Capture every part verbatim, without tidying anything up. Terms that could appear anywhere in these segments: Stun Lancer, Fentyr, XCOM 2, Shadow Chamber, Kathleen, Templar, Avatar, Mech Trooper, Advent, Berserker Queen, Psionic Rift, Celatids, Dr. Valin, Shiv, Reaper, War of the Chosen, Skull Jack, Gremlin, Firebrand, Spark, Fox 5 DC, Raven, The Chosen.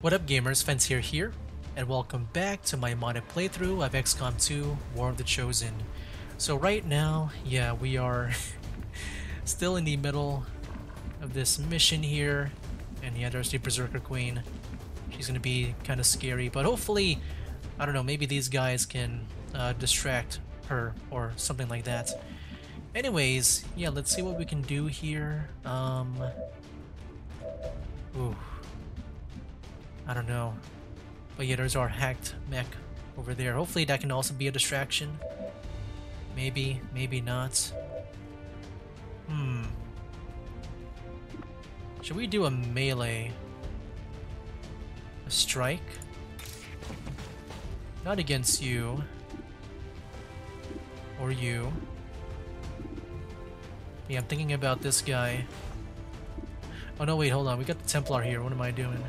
What up gamers, Fentyr here, and welcome back to my modded playthrough of X COM two, War of the Chosen. So right now, yeah, we are still in the middle of this mission here, and yeah, there's the Berserker Queen. She's gonna be kind of scary, but hopefully, I don't know, maybe these guys can uh, distract her or something like that. Anyways, yeah, let's see what we can do here. Um, ooh. I don't know, but yeah, there's our hacked mech over there. Hopefully that can also be a distraction. Maybe, maybe not. Hmm. Should we do a melee? A strike? Not against you. Or you. Yeah, I'm thinking about this guy. Oh no, wait, hold on. We got the Templar here. What am I doing?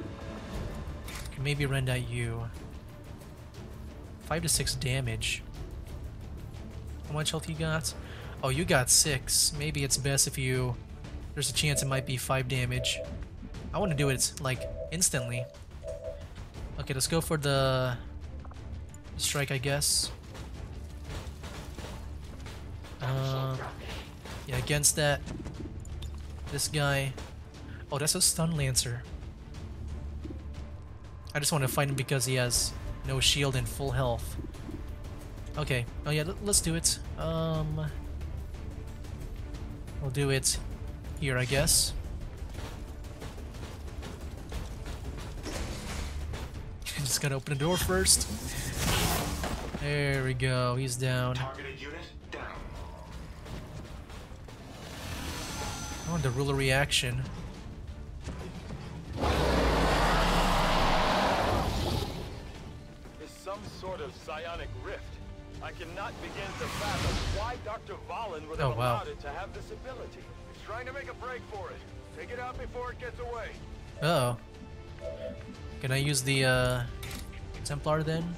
Maybe rend at you. Five to six damage. How much health you got? Oh, you got six. Maybe it's best if you... There's a chance it might be five damage. I want to do it, like, instantly. Okay, let's go for the... strike, I guess. Um, yeah, against that. This guy. Oh, that's a Stun Lancer. I just want to fight him because he has no shield and full health. Okay. Oh yeah, let's do it. Um, we'll do it here, I guess. Just gotta open the door first. There we go. He's down. Targeted unit down. Oh, the ruler reaction. Sort of psionic rift. I cannot begin to fathom why Doctor Valin would have oh, wow. allowed it to have this ability. It's trying to make a break for it. Take it out before it gets away. Uh oh. Can I use the uh, Templar then?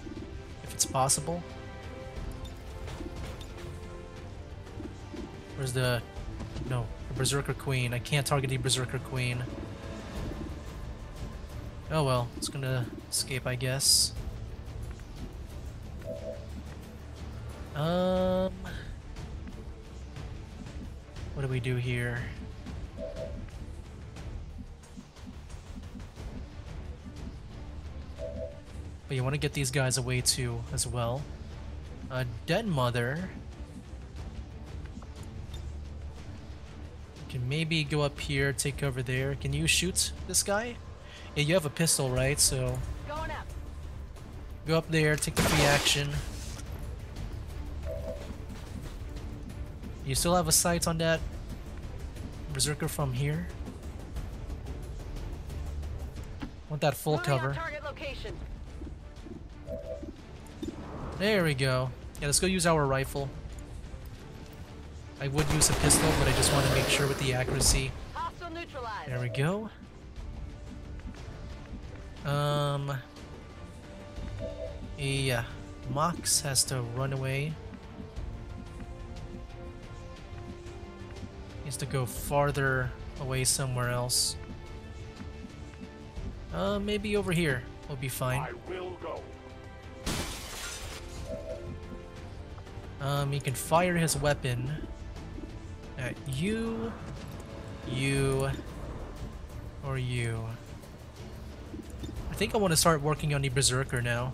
If it's possible? Where's the... No, the Berserker Queen. I can't target the Berserker Queen. Oh well, it's gonna escape, I guess. Um, what do we do here? But you want to get these guys away too, as well. Uh, Dead Mother. You can maybe go up here, take over there. Can you shoot this guy? Yeah, you have a pistol, right? So going up. Go up there, take the free action. You still have a sight on that Berserker from here? Want that full cover. There we go. Yeah, let's go use our rifle. I would use a pistol, but I just want to make sure with the accuracy. There we go. Um. Yeah. Mox has to run away. To go farther away somewhere else. Uh, maybe over here will be fine. I will go. Um, he can fire his weapon at you, you, or you. I think I want to start working on the Berserker now.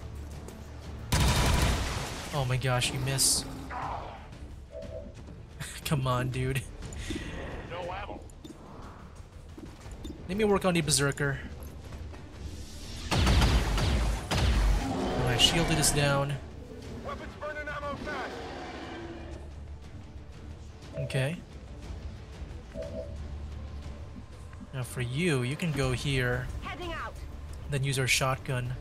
Oh my gosh, you miss. Come on, dude. Let me work on the Berserker. My shield is down. Weapons burning ammo fast. Okay. Now for you, you can go here. Heading out. Then use our shotgun.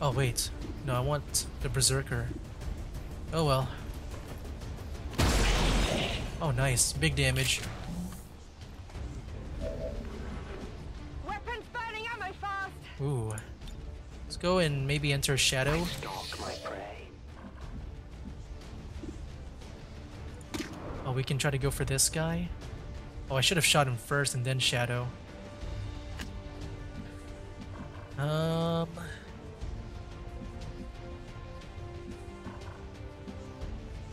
Oh wait, no, I want the Berserker. Oh well. Oh nice, big damage. Ooh. Let's go and maybe enter Shadow. Oh, we can try to go for this guy. Oh, I should have shot him first and then Shadow. Um...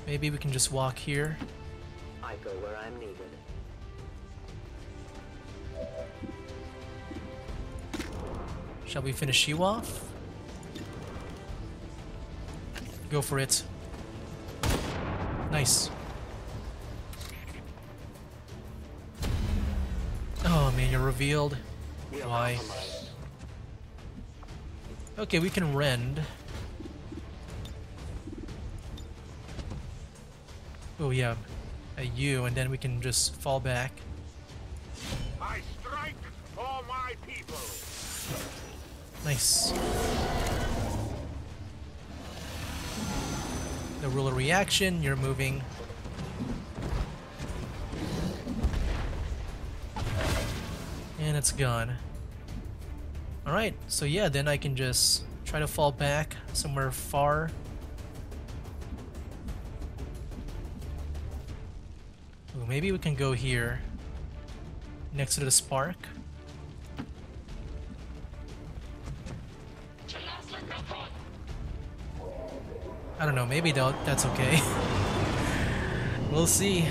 Maybe we can just walk here. I go where I'm needed. Shall we finish you off? Go for it. Nice. Oh man, you're revealed. Why? Okay, we can rend. Oh yeah, a U, and then we can just fall back. I strike for my people. Nice. The ruler reaction, you're moving. And it's gone. Alright, so yeah, then I can just try to fall back somewhere far. Ooh, maybe we can go here. Next to the spark. I don't know, maybe though, that's okay. We'll see.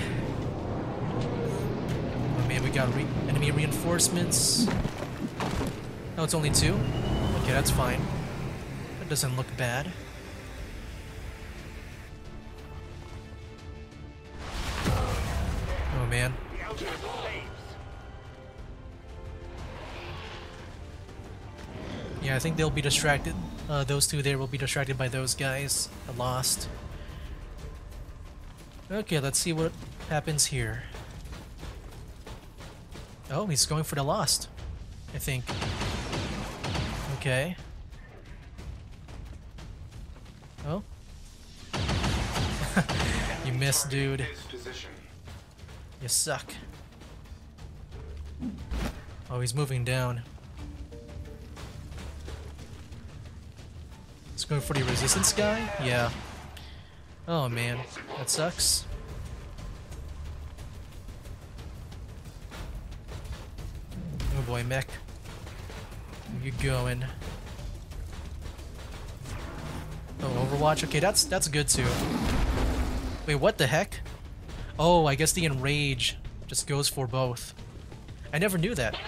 Oh man, we got re enemy reinforcements. Oh, it's only two? Okay, that's fine. That doesn't look bad. Oh man. Yeah, I think they'll be distracted. Uh, those two there will be distracted by those guys. I lost. Okay, let's see what happens here. Oh, he's going for the lost, I think. Okay. Oh. You missed, dude. You suck. Oh, he's moving down. He's going for the resistance guy? Yeah. Oh man, that sucks. Oh boy, mech. Where you going? Oh, Overwatch? Okay, that's that's good too. Wait, what the heck? Oh, I guess the enrage just goes for both. I never knew that.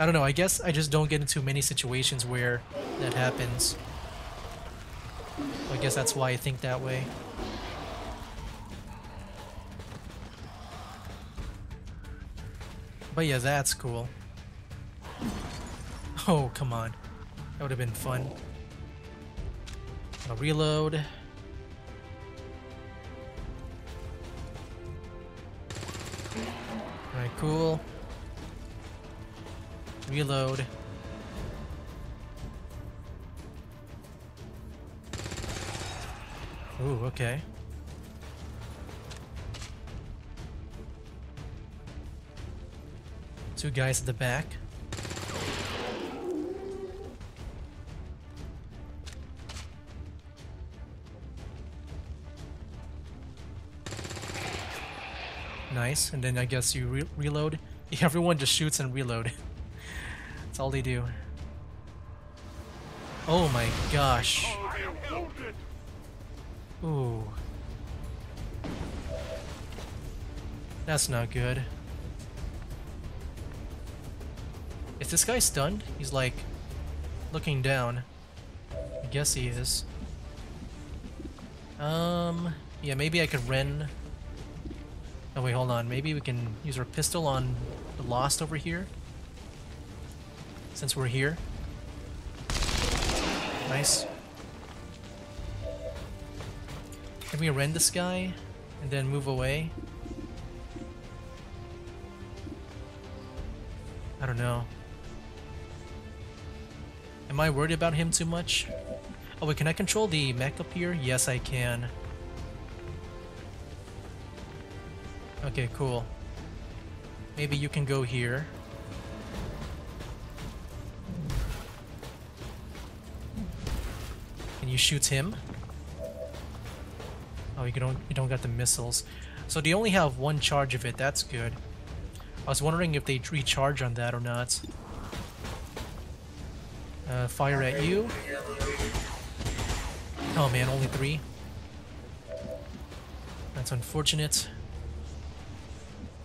I don't know, I guess I just don't get into many situations where that happens. So I guess that's why I think that way. But yeah, that's cool. Oh, come on. That would have been fun. I'll reload. Alright, cool. Reload. Ooh, okay. Two guys at the back. Nice, and then I guess you re reload. Everyone just shoots and reload. That's all they do. Oh my gosh. Ooh. That's not good. Is this guy stunned? He's like looking down. I guess he is. Um, yeah, maybe I could rend. Oh wait, hold on. Maybe we can use our pistol on the lost over here. Since we're here. Nice. Can we rend this guy and then move away? I don't know. Am I worried about him too much? Oh wait, can I control the mech up here? Yes, I can. Okay, cool. Maybe you can go here. You shoot him. Oh, you don't you don't got the missiles. So they only have one charge of it. That's good. I was wondering if they recharge on that or not. Uh, fire at you. Oh man, only three. That's unfortunate.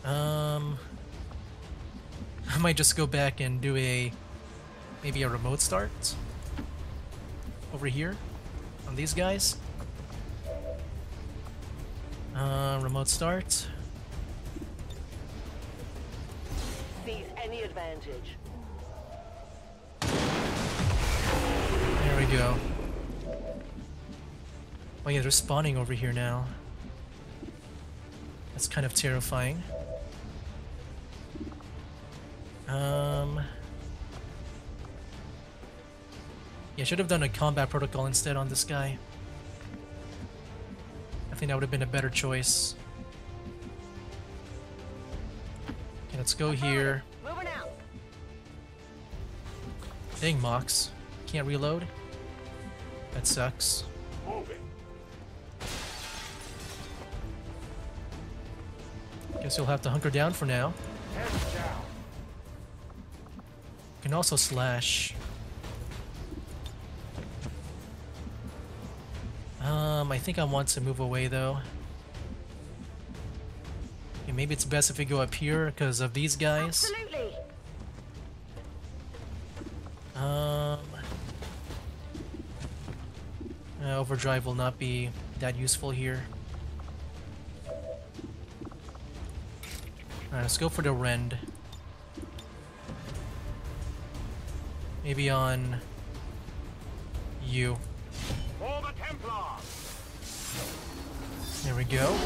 Um, I might just go back and do a maybe a remote start over here on these guys. Uh, remote start. Seize any advantage. There we go. Oh yeah, they're spawning over here now. That's kind of terrifying. Um, yeah, should have done a combat protocol instead on this guy. I think that would have been a better choice. Okay, let's go here. Dang, Mox. Can't reload. That sucks. Guess you'll have to hunker down for now. You can also slash. Um, I think I want to move away though. Okay, maybe it's best if we go up here because of these guys. Absolutely. Um, uh, overdrive will not be that useful here. Alright, let's go for the rend. Maybe on you. For the Templar. There we go.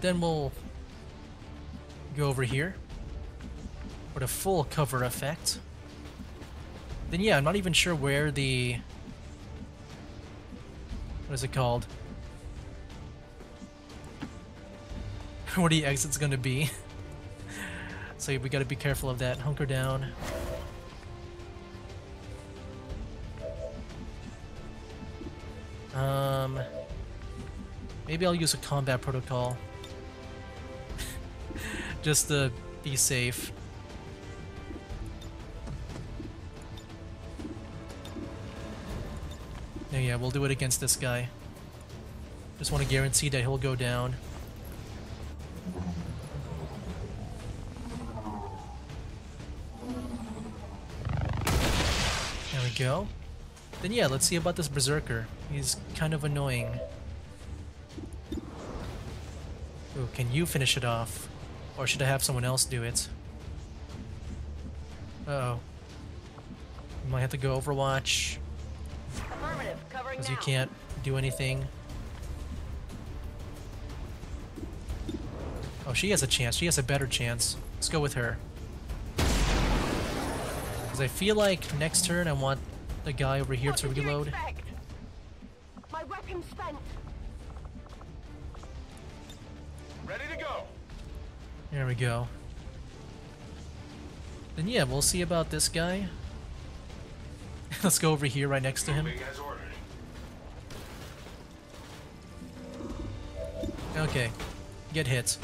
Then we'll go over here for the full cover effect. Then yeah, I'm not even sure where the... What is it called? Where the exit's gonna be. So we gotta be careful of that. Hunker down. Um, maybe I'll use a combat protocol. Just to be safe. Yeah, yeah, we'll do it against this guy. Just want to guarantee that he'll go down. There we go. Then yeah, let's see about this Berserker. He's kind of annoying. Ooh, can you finish it off? Or should I have someone else do it? Uh-oh. Might have to go Overwatch. Affirmative, covering now. Because you can't do anything. Oh, she has a chance. She has a better chance. Let's go with her. Because I feel like next turn I want the guy over here what to reload. My weapon's spent. Ready to go. There we go. Then yeah, we'll see about this guy. Let's go over here right next to him. Okay. Get hit.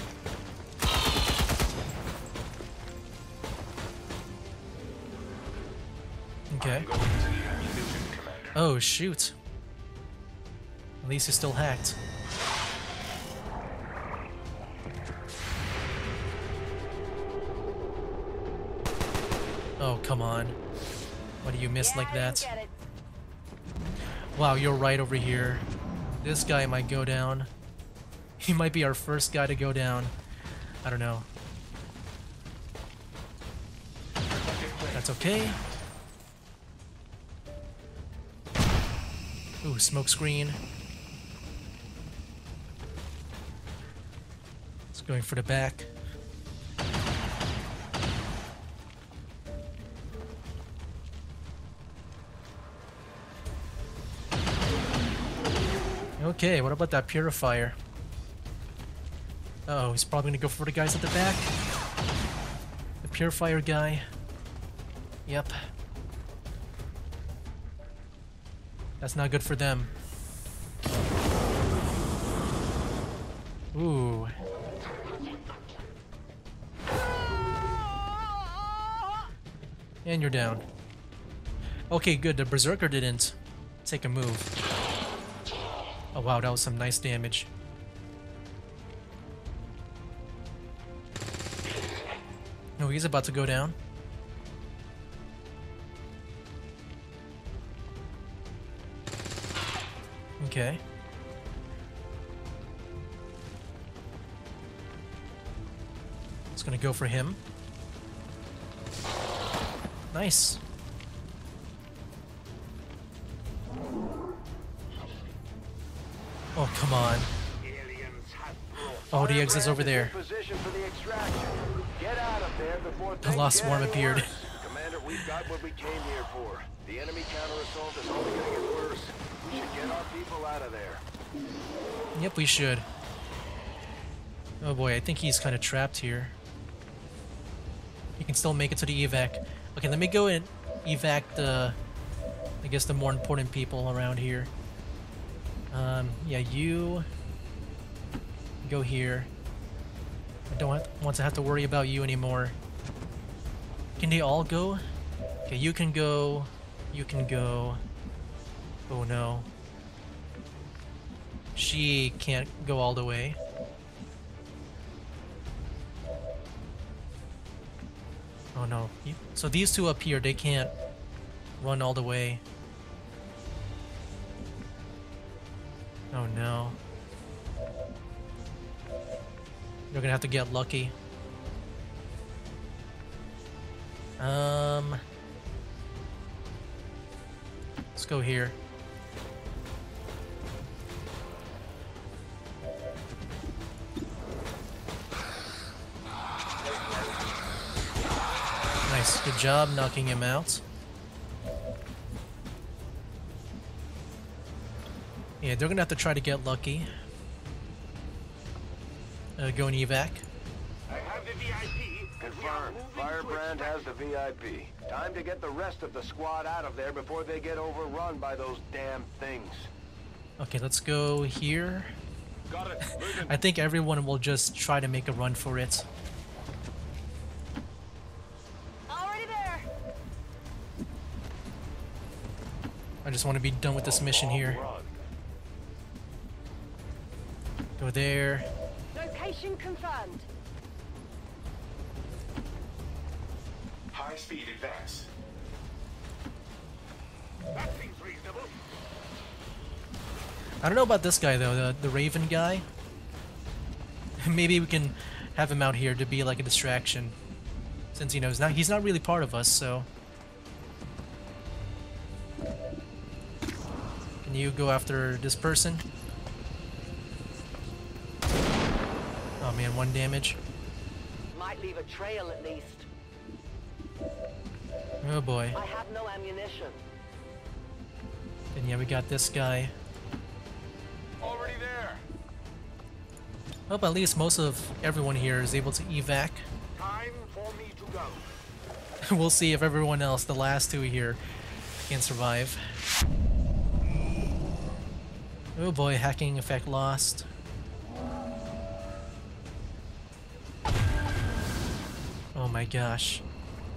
Okay. Oh shoot. At least he's still hacked. Oh, come on. Why do you miss yeah, like that? Wow, you're right over here. This guy might go down. He might be our first guy to go down. I don't know. That's okay. Ooh, smoke screen. It's going for the back. Okay, what about that purifier? Uh oh, he's probably gonna go for the guys at the back. The purifier guy. Yep. That's not good for them. Ooh. And you're down. Okay, good. The Berserker didn't take a move. Oh wow, that was some nice damage. No, he's about to go down. Okay. It's gonna go for him. Nice. Oh, come on. Oh, the exit's over there. The lost swarm appeared. Commander, we've got what we came here for. The enemy counter-assault is only gonna get worse. We should get our people out of there. Yep, we should. Oh boy, I think he's kind of trapped here. He can still make it to the evac. Okay, let me go and evac the, I guess, the more important people around here. Um, yeah, you go here. I don't want to have to worry about you anymore. Can they all go? Okay, you can go. You can go. Oh no. She can't go all the way. Oh no. So these two up here, they can't run all the way. Oh no. You're gonna have to get lucky. Um, let's go here. Nice, good job knocking him out. Yeah, they're gonna have to try to get lucky. Uh, go and evac. I have the V I P. Confirmed. Firebrand has the V I P. Time to get the rest of the squad out of there before they get overrun by those damn things. Okay, let's go here. Got it. I think everyone will just try to make a run for it. Already there. I just want to be done with this mission here. Go there. Location confirmed. High speed advance. That seems reasonable. I don't know about this guy though, the, the Raven guy. Maybe we can have him out here to be like a distraction, since he knows now he's not really part of us. So, can you go after this person? Oh man, one damage. Might leave a trail at least. Oh boy. I have no ammunition. And yeah, we got this guy. Already there. Hope at least most of everyone here is able to evac. Time for me to go. We'll see if everyone else, the last two here, can survive. Oh boy, hacking effect lost. Oh my gosh.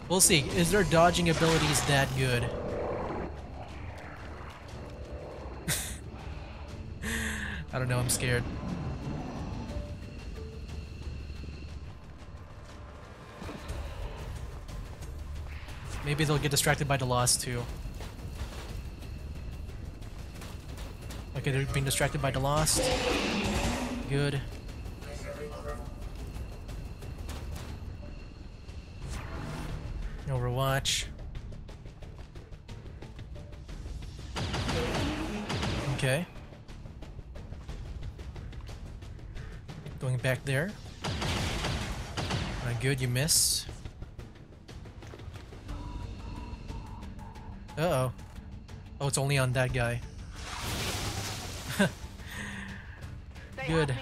We'll see. Is their dodging abilities that good? I don't know. I'm scared. Maybe they'll get distracted by the loss too. Okay, they're being distracted by the loss. Good. Overwatch. Okay. Going back there. Not good, you miss. Uh-oh. Oh, it's only on that guy. Good.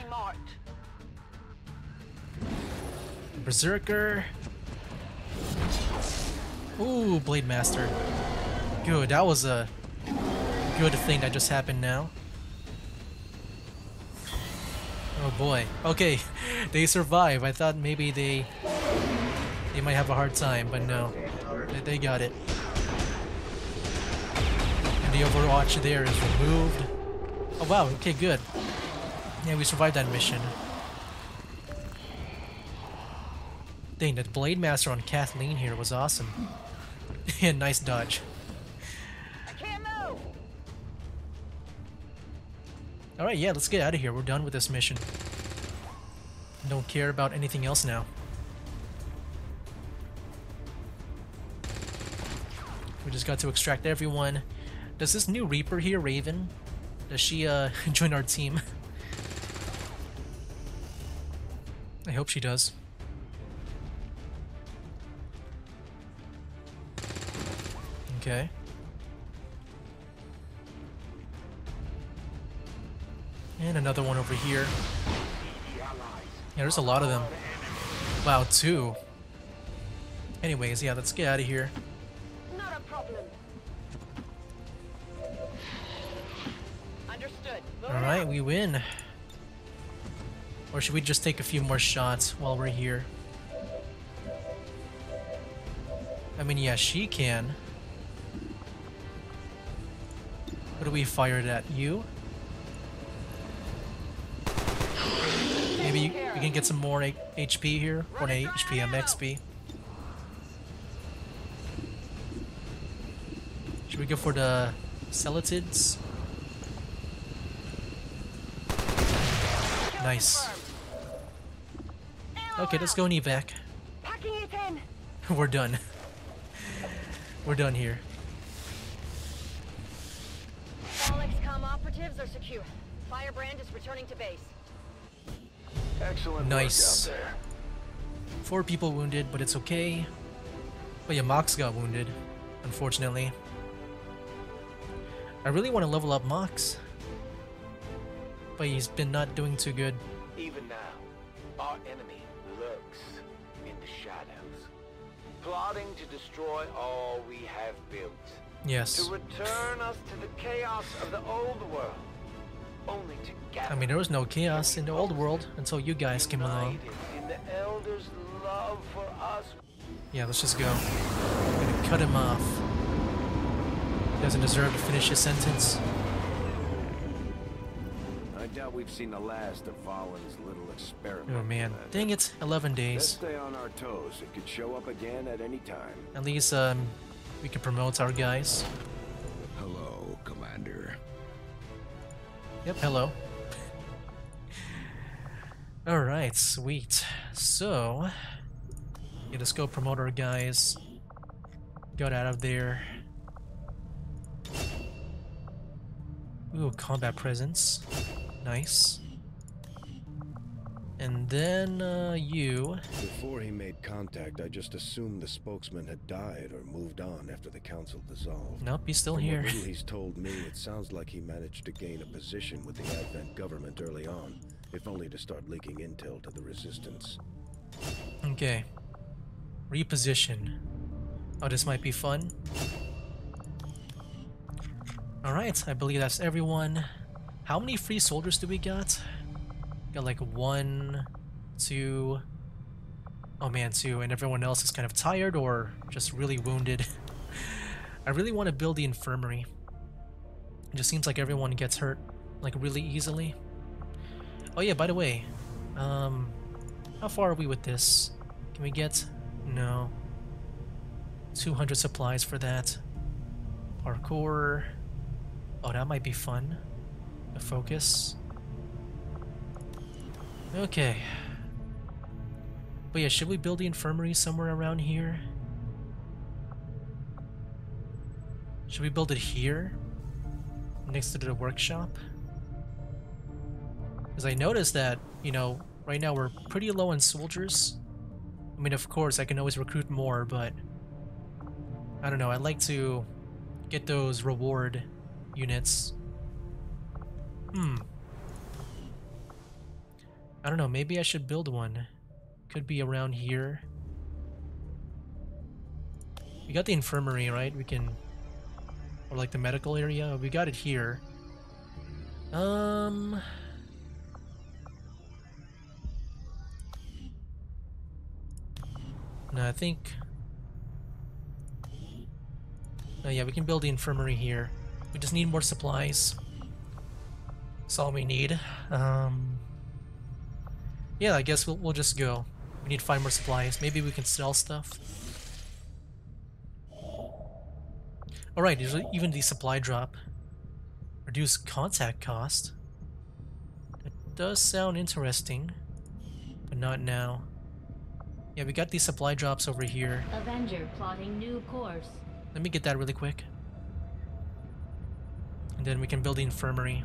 Berserker. Ooh, Blade Master. Good, that was a good thing that just happened now. Oh boy. Okay, they survive. I thought maybe they they might have a hard time, but no, they got it. And the Overwatch there is removed. Oh wow. Okay, good. Yeah, we survived that mission. Dang, that Blade Master on Kathleen here was awesome. Yeah, nice dodge. Alright, yeah, let's get out of here. We're done with this mission. Don't care about anything else now. We just got to extract everyone. Does this new Reaper here, Raven, does she uh, join our team? I hope she does. Okay. And another one over here. Yeah, there's a lot of them. Wow, two. Anyways, yeah, let's get out of here. Not a problem. Understood. Alright, we win. Or should we just take a few more shots while we're here? I mean, yeah, she can. What do we fire at? You? Maybe we can get some more H P here, or an H P, um, X P. Should we go for the Celatids? Nice. Okay, let's go and evac. We're done. We're done here. All XCOM operatives are secure. Firebrand is returning to base. Excellent. Nice. Out there. Four people wounded, but it's okay. But yeah, Mox got wounded, unfortunately. I really want to level up Mox, but he's been not doing too good. Even now, our enemy lurks in the shadows, plotting to destroy all we have built. Yes. To return us to the chaos of the old world. Only I mean, there was no chaos in the old world until you guys came along. In the elders' love for us. Yeah, let's just go. I'm gonna cut him off. He doesn't deserve to finish his sentence. I doubt we've seen the last of Valin's little experiment. Oh man, dang it! Eleven days. Let's stay on our toes. It could show up again at any time. At least um, we can promote our guys. Hello, Commander. Yep, hello. Alright, sweet. So, yeah, let's go promote our guys. Got out of there. Ooh, combat presence. Nice. And then, uh, you. Before he made contact, I just assumed the spokesman had died or moved on after the council dissolved. Nope, he's still From here. What he's told me, it sounds like he managed to gain a position with the Advent government early on, if only to start leaking intel to the resistance. Okay. Reposition. Oh, this might be fun. Alright, I believe that's everyone. How many free soldiers do we got? Got like one, two, oh man, two, and everyone else is kind of tired or just really wounded. I really want to build the infirmary. It just seems like everyone gets hurt like really easily. Oh yeah, by the way, um, how far are we with this? Can we get, no, two hundred supplies for that. Parkour, oh that might be fun. A focus. Okay, but yeah, should we build the infirmary somewhere around here? Should we build it here? Next to the workshop? Because I noticed that, you know, right now we're pretty low on soldiers. I mean, of course, I can always recruit more, but I don't know, I'd like to get those reward units. Hmm. I don't know, maybe I should build one. Could be around here. We got the infirmary, right? We can... Or like the medical area? We got it here. Um... No, I think... Oh yeah, we can build the infirmary here. We just need more supplies. That's all we need. Um, yeah, I guess we'll, we'll just go. We need five more supplies. Maybe we can sell stuff. Alright, even the supply drop. Reduce contact cost. That does sound interesting, but not now. Yeah, we got these supply drops over here. Avenger plotting new course. Let me get that really quick. And then we can build the infirmary.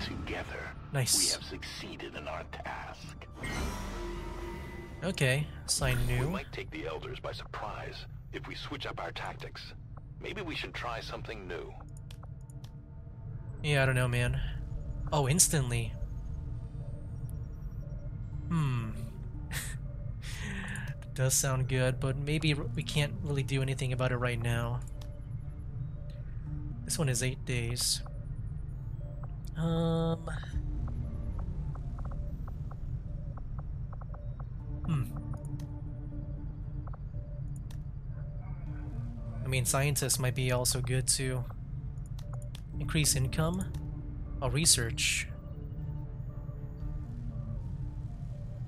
Together, nice. We have succeeded in our task. Okay, sign new. We might take the elders by surprise if we switch up our tactics. Maybe we should try something new. Yeah, I don't know, man. Oh, instantly. Hmm. Does sound good, but maybe we can't really do anything about it right now. This one is eight days. Um. Hmm. I mean, scientists might be also good to increase income or research.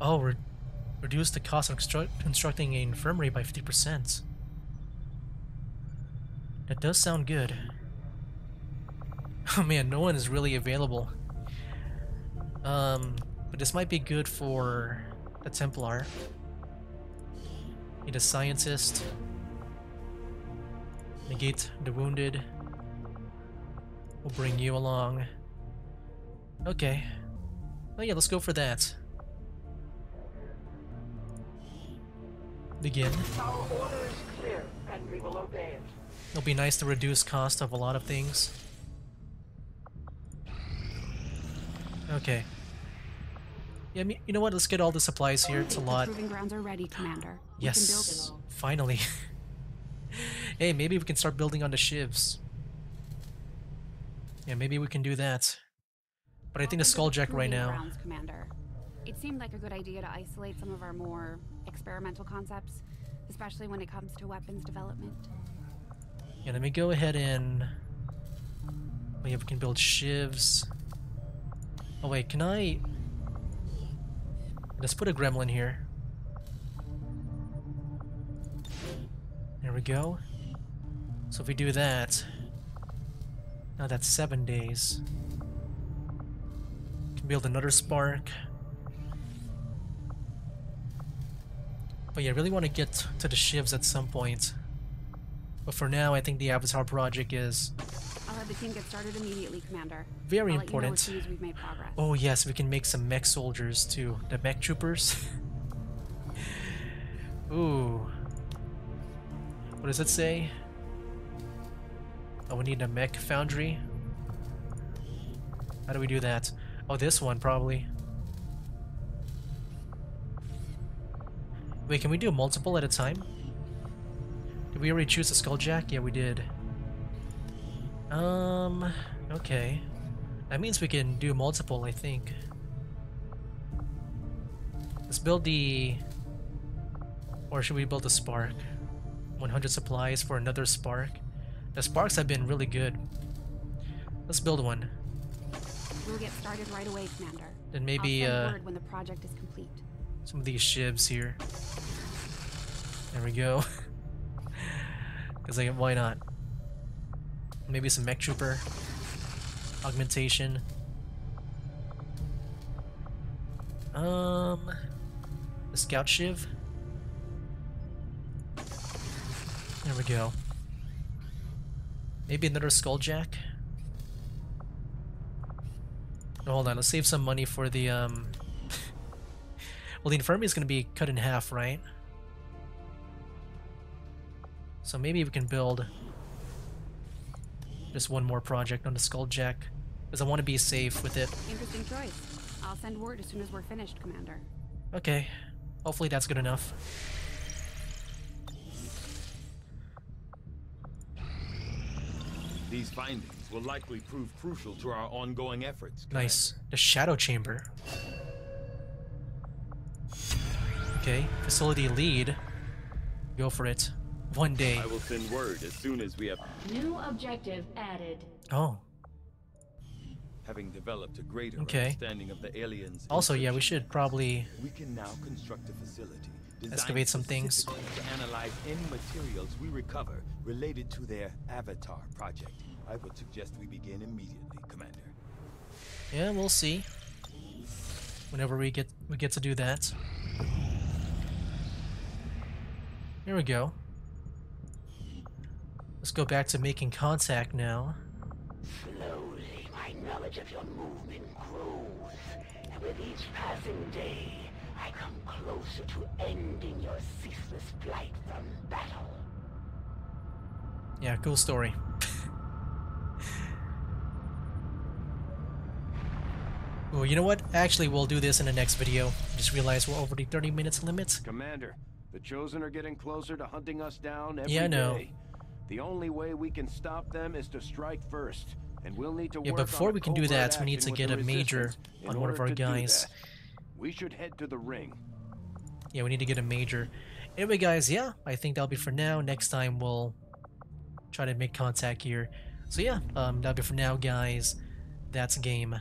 Oh, we're. Reduce the cost of constructing an infirmary by fifty percent. That does sound good. Oh man, no one is really available. Um, but this might be good for the Templar. Need a scientist. Negate the wounded. We'll bring you along. Okay. Oh yeah, let's go for that. Begin. Our order is clear, and we will obey it. It'll be nice to reduce cost of a lot of things. Okay. Yeah, I mean, you know what? Let's get all the supplies here. It's a lot. The proving grounds are ready, Commander. Yes. Finally. Hey, maybe we can start building on the Shivs. Yeah, maybe we can do that. But I think the Skull Jack right now. Grounds, Commander. It seemed like a good idea to isolate some of our more experimental concepts, especially when it comes to weapons development. Yeah, let me go ahead and... Oh yeah, we can build Shivs. Oh wait, can I... Let's put a Gremlin here. There we go. So if we do that... Now that's seven days. Can build another Spark. But yeah, I really want to get to the Shivs at some point. But for now, I think the Avatar project is... I'll have the team get started immediately, Commander. Very I'll important. Let you know as soon as we've made progress. Oh yes, we can make some mech soldiers too. The Mech Troopers. Ooh. What does it say? Oh, we need a mech foundry. How do we do that? Oh, this one probably. Wait, can we do multiple at a time? Did we already choose the Skull Jack? Yeah, we did. Um, okay. That means we can do multiple, I think. Let's build the... Or should we build a Spark? one hundred supplies for another Spark. The Sparks have been really good. Let's build one. We'll get started right away, Commander. Then maybe, I'll send uh... word when the project is complete. Some of these Shivs here. There we go. Cause like, why not? Maybe some Mech Trooper augmentation. Um, the Scout Shiv. There we go. Maybe another Skull Jack. No, hold on. Let's save some money for the um. Well, the infirmary is going to be cut in half, right? So maybe we can build just one more project on the Skull Jack, because I want to be safe with it. Interesting choice. I'll send word as soon as we're finished, Commander. Okay. Hopefully that's good enough. These findings will likely prove crucial to our ongoing efforts, Commander. Nice. The Shadow Chamber. Okay, facility lead. Go for it. One day. I will send word as soon as we have... New objective added. Oh. Having developed a greater okay. understanding of the aliens... Also, yeah, we should probably... We can now construct a facility. Excavate some things. To analyze any materials we recover related to their Avatar project. I would suggest we begin immediately, Commander. Yeah, we'll see. Whenever we get we get to do that. Here we go. Let's go back to making contact now. Slowly, my knowledge of your movement grows, and with each passing day, I come closer to ending your ceaseless flight from battle. Yeah, cool story. Well, you know what? Actually, we'll do this in the next video. Just realized we're over the thirty minutes limit. Commander, the Chosen are getting closer to hunting us down every yeah, I know. day. The only way we can stop them is to strike first, and we'll need to. Yeah, but before we can do that, we need to get a major on one of our guys. We should head to the ring. Yeah, we need to get a major. Anyway, guys, yeah, I think that'll be for now. Next time, we'll try to make contact here. So yeah, um, that'll be for now, guys. That's game.